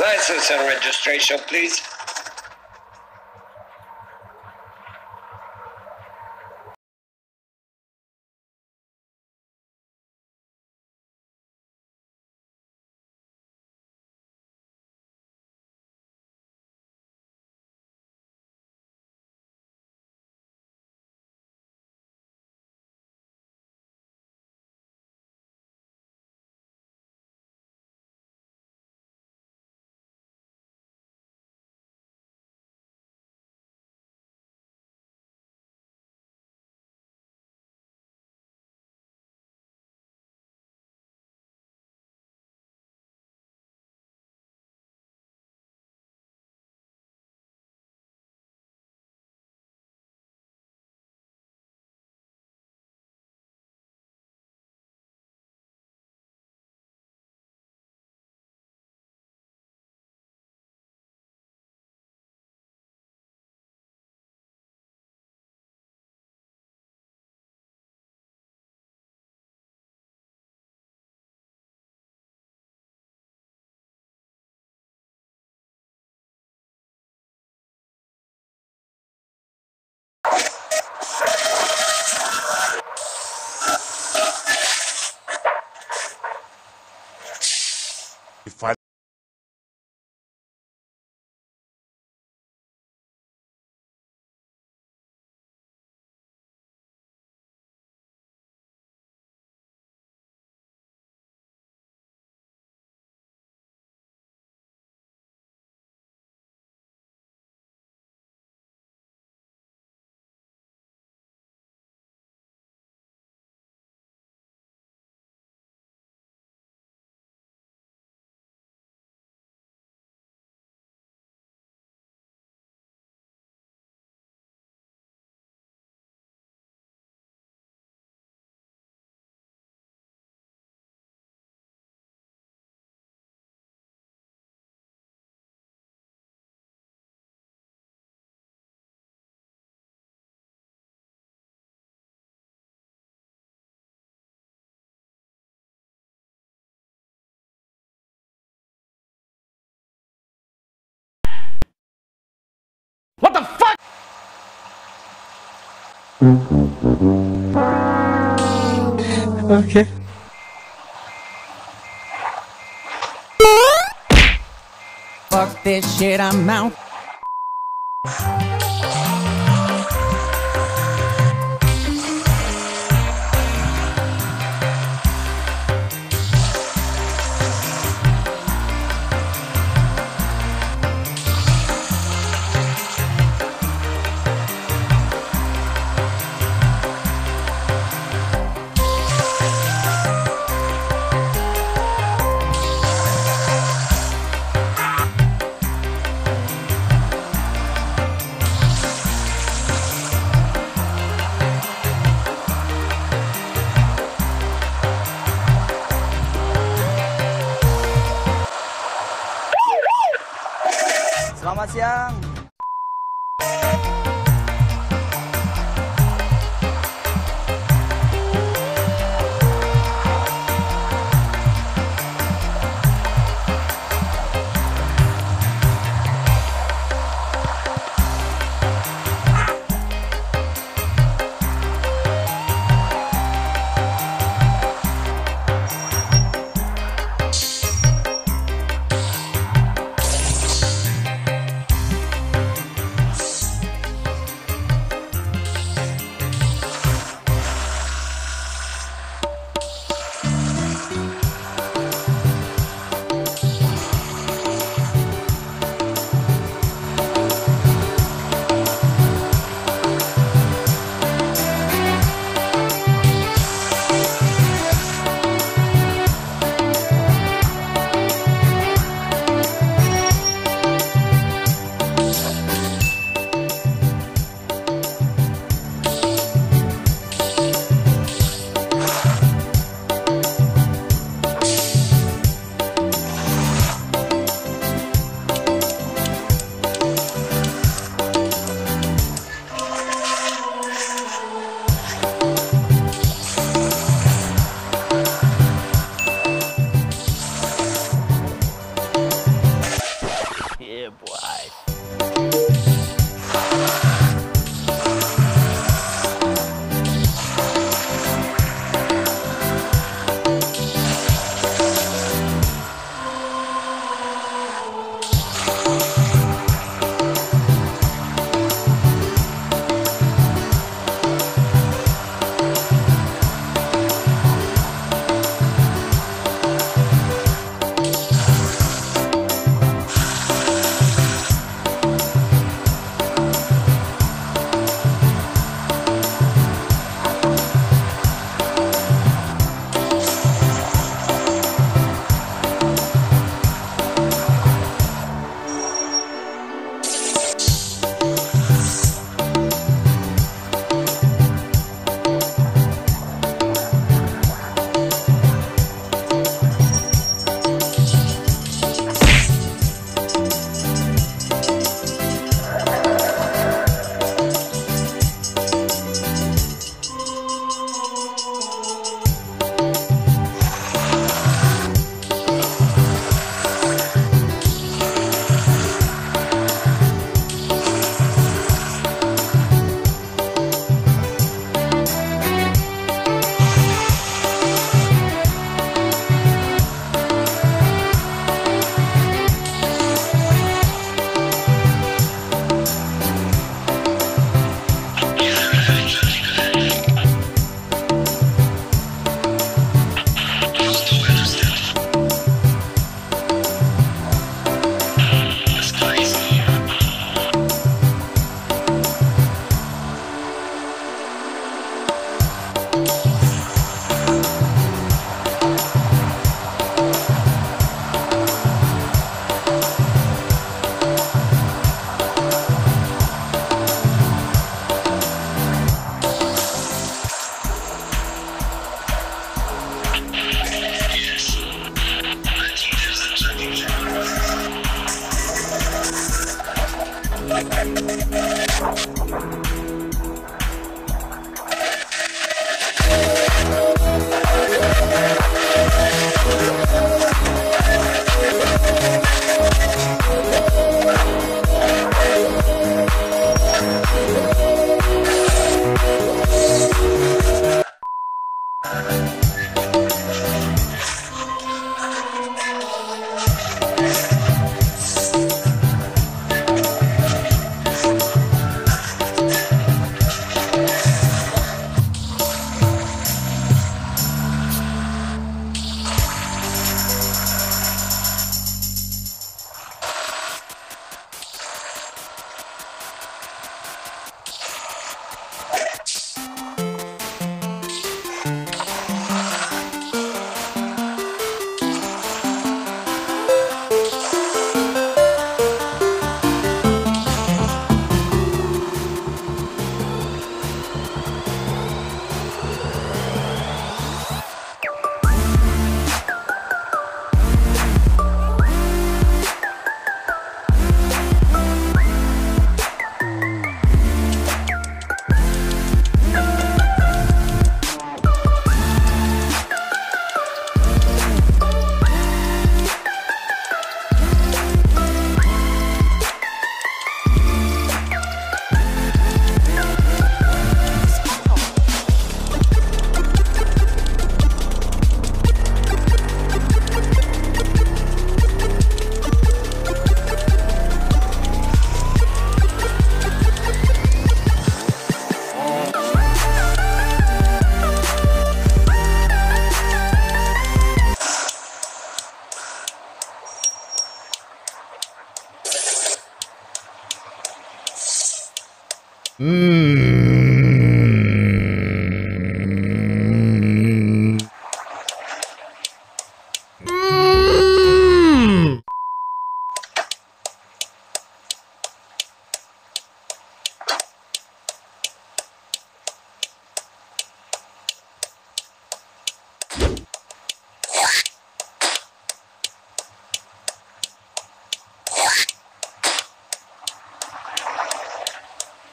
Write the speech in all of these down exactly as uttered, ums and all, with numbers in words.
License and registration, please. What the fuck? Okay. Fuck this shit, I'm out.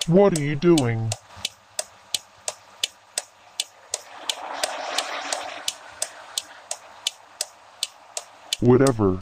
What are you doing? Whatever.